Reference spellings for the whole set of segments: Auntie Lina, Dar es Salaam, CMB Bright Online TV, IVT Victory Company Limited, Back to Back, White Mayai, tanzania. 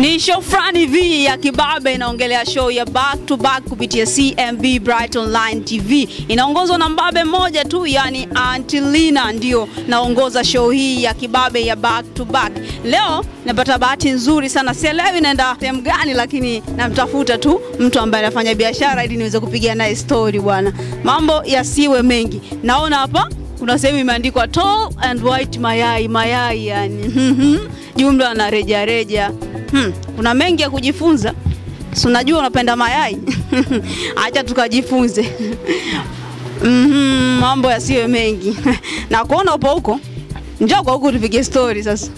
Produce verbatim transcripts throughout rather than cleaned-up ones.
Ni show fulani hivi ya kibabe inaongelea show ya Back to Back kupitia C M B Bright Online T V. Inaongozwa na mbabe moja tu, yani Auntie Lina ndio naongoza show hii ya kibabe ya Back to Back. Leo napata bahati nzuri sana. Sielewi naenda sehemu gani, lakini namtafuta tu mtu ambaye anafanya biashara ili niweze kupigia naye story bwana. Mambo yasiwe mengi. Naona hapa kuna sehemu imeandikwa Tall and White Mayai, mayai yani. Jumla na reja reja. Hmm, kuna mengi ya kujifunza. Si unajua unapenda mayai? Acha tukajifunze. Mhm, mambo yasiwe mengi. Na kuona upo huko, njoo kwa huko tupige story sasa.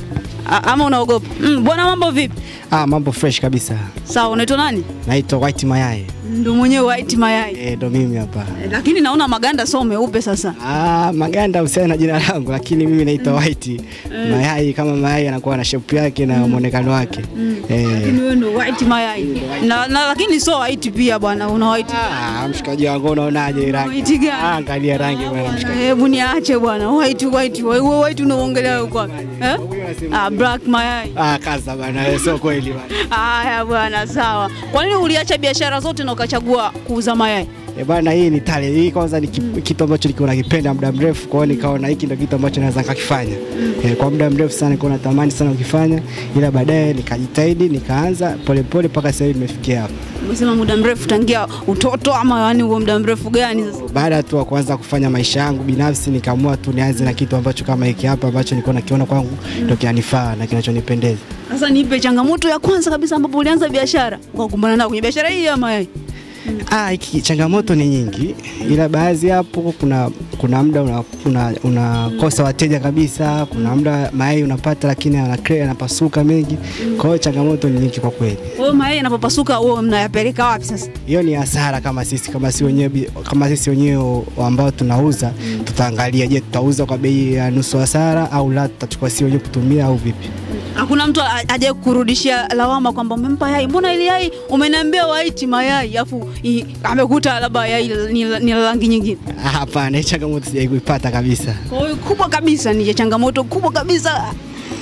Ama unaogopa? Mm, bwana mambo vipi? Ah, mambo fresh kabisa. Sawa, unaitwa nani? Naitwa White Mayai. Ndio mwenyewe White Mayai. Eh, ndo mimi hapa. E, lakini naona maganda sio meupe sasa. Ah, maganda usiana na jina langu, lakini mimi naitwa mm. White e. Mayai kama mayai anakuwa na shape yake na muonekano mm. wake. Mm. Eh. Lakini wewe ndio White Mayai. E, na, na lakini sio white pia bwana, una white. Ah, mshikaji wangu unaonaje rangi? White gani? Ah, angalia rangi bwana mshikaji. Hebu niache bwana. White white. Wewe white unaongelea huko wapi? Eh? Ah, black mayai. Ah, kaza bwana, sio kweli bwana. Ah, bwana sawa. Kwa nini uliacha biashara zote na ukachagua kuuza mayai? Eh bwana, hii ni talent. Hii kwanza ni kitu ambacho nilikuwa nakipenda muda mrefu, kwa hiyo nikaona hiki ndio kitu ambacho naweza nikakifanya. E, kwa muda mrefu sana nilikuwa natamani sana ukifanya, ila baadaye nikajitahidi, nikaanza polepole mpaka sasa hivi nimefikia hapa. Umesema muda mrefu, tangia utoto ama yani huo muda mrefu gani sasa? Baada tu kuanza kufanya maisha yangu binafsi, nikaamua tu nianze na kitu ambacho kama hiki hapa ambacho nilikuwa nakiona kwangu ndio kinanifaa na kinachonipendeza. Sasa nipe changamoto ya kwanza kabisa ambapo ulianza biashara. Ukakumbana nayo kwenye biashara hii ya mayai? Mm. Ah, changamoto ni nyingi, ila baadhi hapo kuna kuna muda unakosa una, una wateja kabisa, kuna muda mayai unapata lakini ana crea anapasuka mengi. Kwa hiyo changamoto ni nyingi kwa kweli. Wewe mayai yanapopasuka wewe mnayapeleka wapi sasa? Hiyo ni hasara kama sisi kama si wenyewe kama sisi wenyewe ambao tunauza, mm. tutaangalia je tutauza kwa bei ya nusu hasara au la tutachukua sio wenyewe kutumia au vipi? Hakuna mtu aje kurudishia lawama kwamba umempa yai, mbona ile yai umeniambia white mayai afu amekuta labda yai ni rangi nyingine. Hapana, changamoto sijaipata kabisa. Kwa hiyo kubwa kabisa ni changamoto kubwa kabisa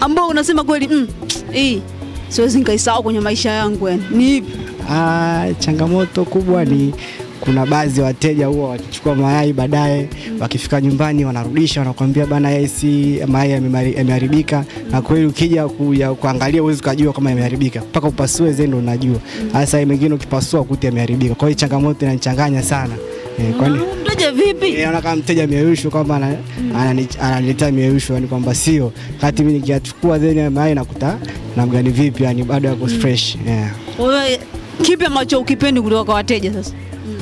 ambayo unasema kweli mm, hii siwezi nikaisahau kwenye maisha yangu yani. Ni ipi? Ah, changamoto kubwa ni kuna baadhi wateja huwa wakichukua mayai baadaye mm. wakifika nyumbani wanarudisha wanakuambia bana yai si mayai yameharibika mm. na kweli ukija kuja kuangalia uwezo kujua kama yameharibika mpaka upasue zendo unajua hasa mm. mengine ukipasua ukuta yameharibika. Kwa hiyo changamoto inanichanganya sana. E, kwani mteja vipi? E, unaona kama mteja meyushu kama ana mm. analeta meyushu yani kwamba sio kati mimi nikiyachukua zeni mayai nakuta na mgani vipi yani bado yako mm. fresh. Yeah. Wewe kipi ambacho ukipendi kutoka kwa wateja sasa?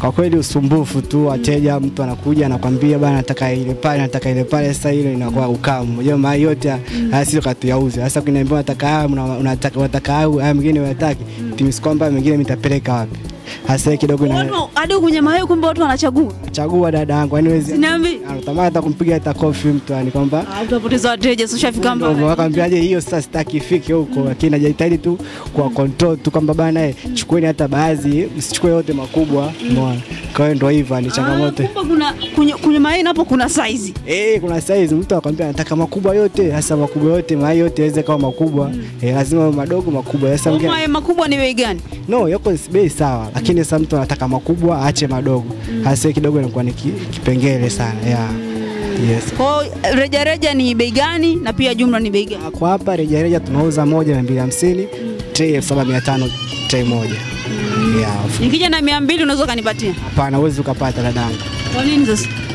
Kwa kweli usumbufu tu wateja, mtu anakuja anakuambia bana nataka ile pale nataka ile pale, sasa ile inakuwa ukamu je mayai yote sio katuyauze sasa kinaambiwa nataka unataka unataka au mwingine unataka timis kwamba mwingine mitapeleka wapi hasa kidogo na hadi kwenye mayai kumbe watu wanachagua chagua dada yangu yani wewe sinaambi anatamani hata kumpiga hata coffee mtu yani kwamba utapoteza wateja sio shafika mbali ndio wakambiaje hiyo sasa sitaki ifike huko lakini najitahidi tu kwa control tu kwamba bana chukueni hata baadhi msichukue yote makubwa. Kwa hiyo ndio hivyo ni changamoto. Kuna kwenye mayai hapo kuna size. Eh, kuna size mtu akwambia anataka makubwa yote, hasa makubwa yote, mayai yote yaweze kama makubwa. Mm. Eh, lazima madogo makubwa. Sasa mgeni. Mayai makubwa ni bei gani? No, yako bei sawa, lakini sasa mtu anataka makubwa aache madogo. Mm. Hasa kidogo inakuwa ni kipengele sana. Yeah. Yes. Kwa reja reja ni bei gani na pia jumla ni bei gani? Kwa hapa reja reja tunauza elfu moja mia mbili hamsini, tray elfu saba mia tano tray moja. Yeah. Nikija na mia mbili unaweza kanipatia? Hapana, uwezi ukapata dadangu. Kwa nini sasa?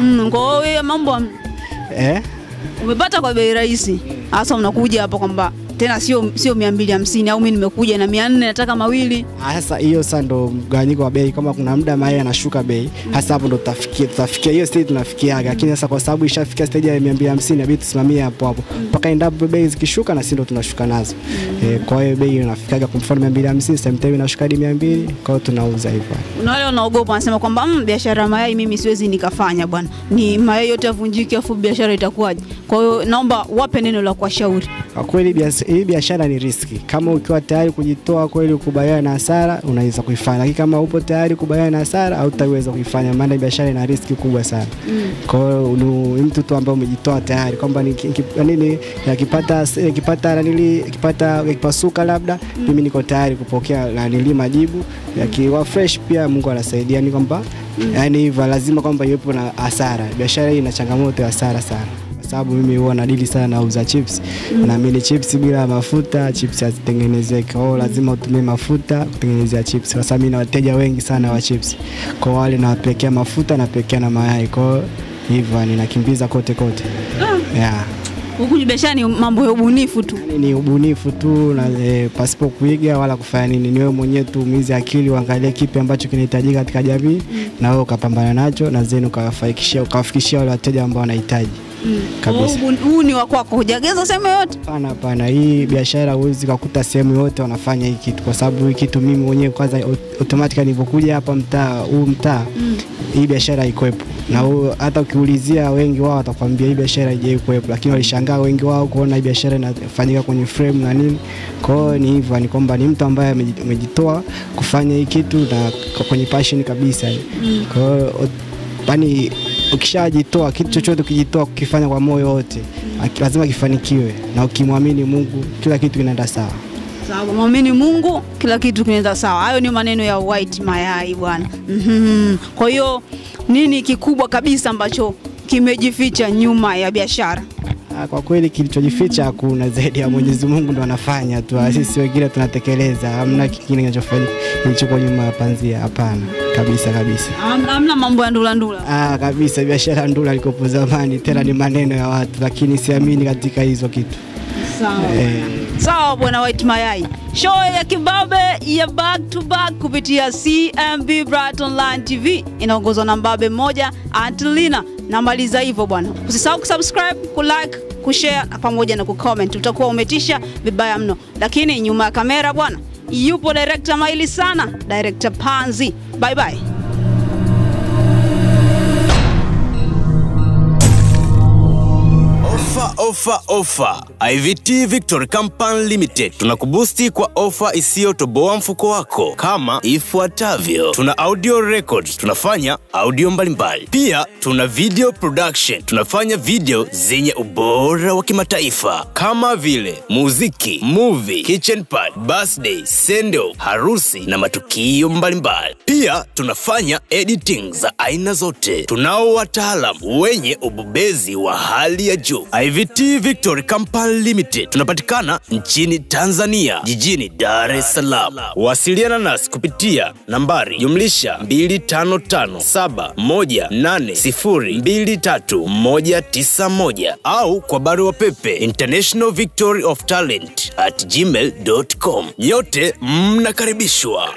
Mm, kwa hiyo mambo eh umepata kwa bei rahisi. Hasa unakuja hapa kwamba tena sio sio mia mbili hamsini au mimi nimekuja na mia nne nataka mawili. Sasa hiyo sasa ndo mgawanyiko wa bei, kama kuna muda mayai yanashuka bei, hasa hapo ndo tutafikia tutafikia hiyo stage tunafikiaga. Lakini sasa kwa sababu ishafikia stage ya mia mbili hamsini inabidi tusimamie hapo hapo mpaka endapo bei zikishuka na sisi ndo tunashuka nazo. E, kwa hiyo bei inafikaga kwa mfano mia mbili hamsini sometimes inashuka hadi mia mbili, kwa hiyo tunauza hivyo. Na wale wanaogopa wanasema kwamba biashara mayai mimi siwezi nikafanya bwana, ni mayai yote yavunjike afu biashara itakuwaje? Kwa hiyo naomba wape neno la kuwashauri. Kwa kweli hii biashara ni riski. Kama ukiwa tayari kujitoa kweli ukubaliana na hasara unaweza kuifanya. Lakini kama upo tayari kubaliana na hasara hautaweza kuifanya, maana biashara ina riski kubwa sana. Mm. Kwa hiyo ni mtu tu ambaye umejitoa tayari kwamba ni nini yakipata yakipata ranili yakipata yakipasuka labda mm. mimi niko tayari kupokea ranili majibu yakiwa fresh, pia Mungu anasaidia ni kwamba mm. yani hivyo lazima kwamba yepo na hasara. Biashara hii ina changamoto ya hasara sana. Sababu mimi huwa nadili sana na uza chips. Mm. Na mimi chips bila mafuta, chips hazitengenezeki. Kwa lazima utumie mafuta kutengenezea chips. Sasa mimi na wateja wengi sana wa chips. Kwa wale nawapelekea mafuta na pelekea na mayai. Kwa hivyo ninakimbiza kote kote. Ah. Yeah. Huku biashara ni mambo ya ubunifu tu. Yani ni ubunifu tu na e, pasipo kuiga wala kufanya nini. Ni wewe mwenyewe tu umize akili uangalie kipi ambacho kinahitajika katika jamii mm. na wewe ukapambana nacho na zenu ukawafikishia ukawafikishia wale wateja ambao wanahitaji. Mm. Kabisa. Huu ni wako wako hujageza sehemu yote? Hapana hapana, hii biashara huwezi kukuta sehemu yote wanafanya hiki kitu, kwa sababu hiki kitu mimi mwenyewe kwanza automatically nilipokuja hapa mtaa huu mtaa mm. hii biashara haikuepo. Na u, hata ukiulizia wengi wao watakwambia hii biashara haijaikuepo, lakini walishangaa wengi wao kuona hii biashara inafanyika kwenye frame na nini. Kwa hiyo ni hivyo, ni kwamba ni mtu ambaye amejitoa kufanya hiki kitu na kwenye passion kabisa. Mm. Kwa hiyo bani ukishajitoa kitu chochote ukijitoa kukifanya kwa moyo wote lazima kifanikiwe, na ukimwamini Mungu kila kitu kinaenda sawa. Sawa, muamini Mungu kila kitu kinaenda sawa. Hayo ni maneno ya White Mayai bwana. Mhm. Kwa hiyo nini kikubwa kabisa ambacho kimejificha nyuma ya biashara? Kwa kweli kilichojificha hakuna zaidi ya Mwenyezi Mungu, ndo anafanya tu. Sisi wengine tunatekeleza. Hamna kingine kinachofanya kilichoko nyuma ya panzia, hapana. Kabisa kabisa. Hamna mambo ya ndula ndula. Ah kabisa, biashara ndula ilikopo zamani, tena ni maneno ya watu, lakini siamini katika hizo kitu. Sawa. Eh. Sawa bwana White Mayai. Show ya kibabe ya Back to Back kupitia C M B Bright Online T V inaongozwa na mbabe moja Auntie Lina. Na maliza hivyo bwana. Usisahau kusubscribe, kulike, kushare na pamoja na kucomment. Utakuwa umetisha vibaya mno. Lakini nyuma ya kamera bwana, yupo director maili sana, director Panzi. Bye bye. Ofa ofa, I V T Victory Company Limited tunakubusti kwa ofa isiyo toboa mfuko wako kama ifuatavyo. Tuna audio records, tunafanya audio mbalimbali. Pia tuna video production, tunafanya video zenye ubora wa kimataifa kama vile muziki, movie, kitchen party, birthday, sendo, harusi na matukio mbalimbali. Pia tunafanya editing za aina zote. Tunao wataalamu wenye ubobezi wa hali ya juu. I V T Victory Company Limited tunapatikana nchini Tanzania, jijini Dar es Salaam. Wasiliana nasi kupitia nambari jumlisha mbili tano tano saba moja nane sifuri mbili tatu moja tisa moja au kwa barua pepe international victory of talent at gmail dot com. Yote mnakaribishwa.